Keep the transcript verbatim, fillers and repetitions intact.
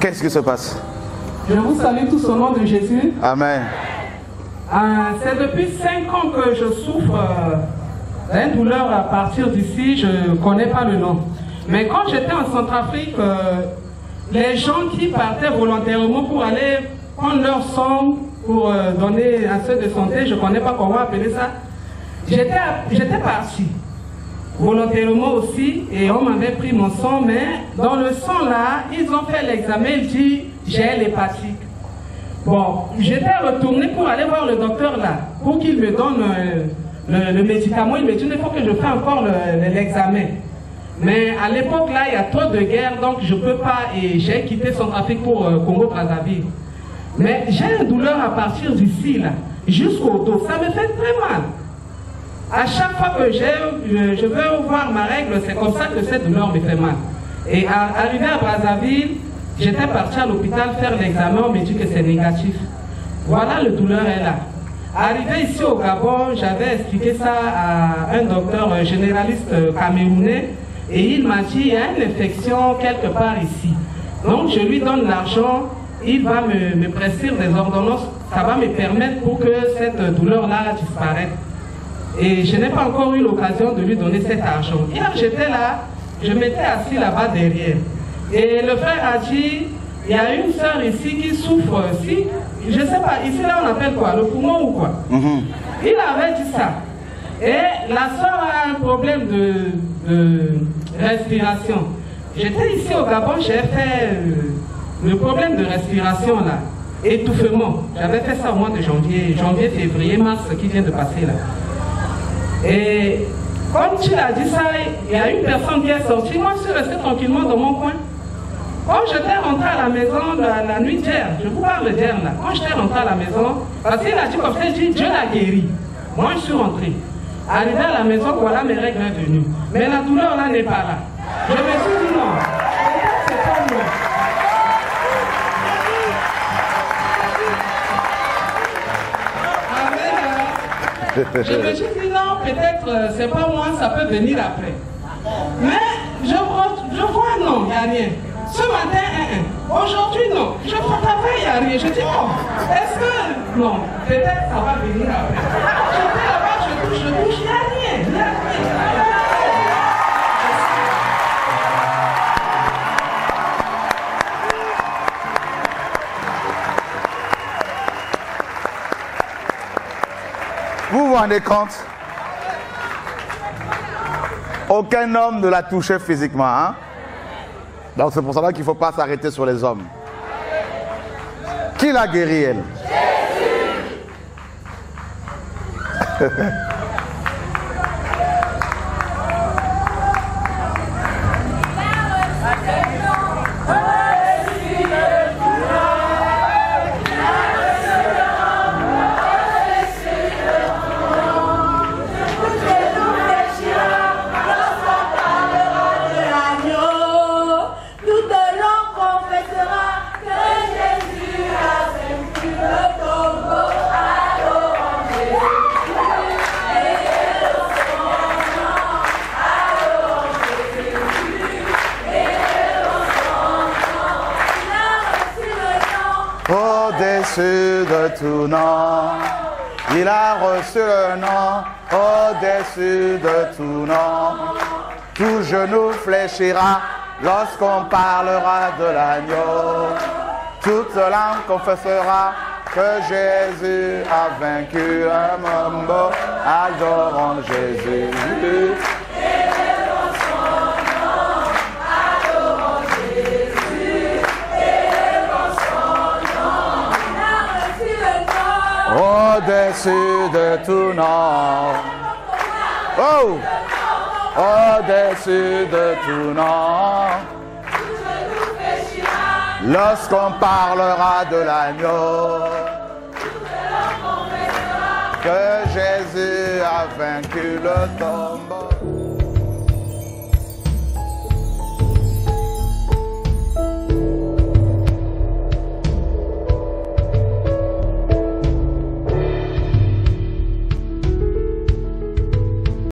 Qu'est-ce qui se passe? Je vous salue tous au nom de Jésus. Amen. Euh, C'est depuis cinq ans que je souffre euh, d'une douleur à partir d'ici, je ne connais pas le nom. Mais quand j'étais en Centrafrique, euh, les gens qui partaient volontairement pour aller prendre leur sang, pour euh, donner à ceux de santé, je ne connais pas comment appeler ça. J'étais parti volontairement aussi, et on m'avait pris mon sang, mais dans le sang là, ils ont fait l'examen, ils disent j'ai l'hépatite. Bon, j'étais retourné pour aller voir le docteur là, pour qu'il me donne euh, le, le médicament. Il me dit il faut que je fasse encore l'examen. Le, mais à l'époque là, il y a trop de guerre, donc je ne peux pas, et j'ai quitté Centrafrique pour euh, Congo-Brazzaville. Mais j'ai une douleur à partir d'ici là, jusqu'au dos, ça me fait très mal. À chaque fois que je, je veux voir ma règle, c'est comme ça que cette douleur me fait mal. Et à, arrivé à Brazzaville, j'étais parti à l'hôpital faire l'examen, on me dit que c'est négatif. Voilà, la douleur est là. Arrivé ici au Gabon, j'avais expliqué ça à un docteur généraliste camerounais, et il m'a dit il y a une infection quelque part ici. Donc je lui donne l'argent, il va me, me prescrire des ordonnances, ça va me permettre pour que cette douleur-là disparaisse. Et je n'ai pas encore eu l'occasion de lui donner cet argent. Hier, j'étais là, je m'étais assis là-bas derrière. Et le frère a dit, il y a une soeur ici qui souffre aussi. Je ne sais pas, ici là on appelle quoi, le poumon ou quoi. Mm-hmm. Il avait dit ça. Et la soeur a un problème de, de respiration. J'étais ici au Gabon, j'ai fait euh, le problème de respiration là. Étouffement. J'avais fait ça au mois de janvier, janvier, février, mars qui vient de passer là. Et quand tu l'as dit ça, il y a une personne qui est sortie. Moi, je suis resté tranquillement dans mon coin. Quand j'étais rentré à la maison la, la nuit d'hier, je vous parle d'hier là. Quand j'étais rentré à la maison, parce qu'il a dit comme ça, il dit Dieu l'a guéri. Moi, je suis rentré. Arrivé à la maison, voilà mes règles sont venues. Mais la douleur là n'est pas là. Je me suis dit non. C'est pas moi. Je me suis dit non, peut-être c'est pas moi, ça peut venir après. Mais je vois, je vois non, il n'y a rien. Ce matin, un, un. Aujourd'hui non. Je prends ta veille, il n'y a rien. Je dis oh, est-ce que non, peut-être ça va venir après. J'étais là-bas, je touche, je touche, il n'y a rien, il n'y a rien. Vous vous rendez compte? Aucun homme ne l'a touché physiquement. Hein? Donc c'est pour cela qu'il ne faut pas s'arrêter sur les hommes. Qui l'a guéri, elle? Jésus. Au-dessus de tout nom, il a reçu le nom, au-dessus de tout nom. Tout genou fléchira lorsqu'on parlera de l'agneau. Toute langue confessera que Jésus a vaincu un mambo, adorant Jésus. Au-dessus de tout nom, oh, au-dessus de tout nom, lorsqu'on parlera de l'agneau, que Jésus a vaincu le tombeau.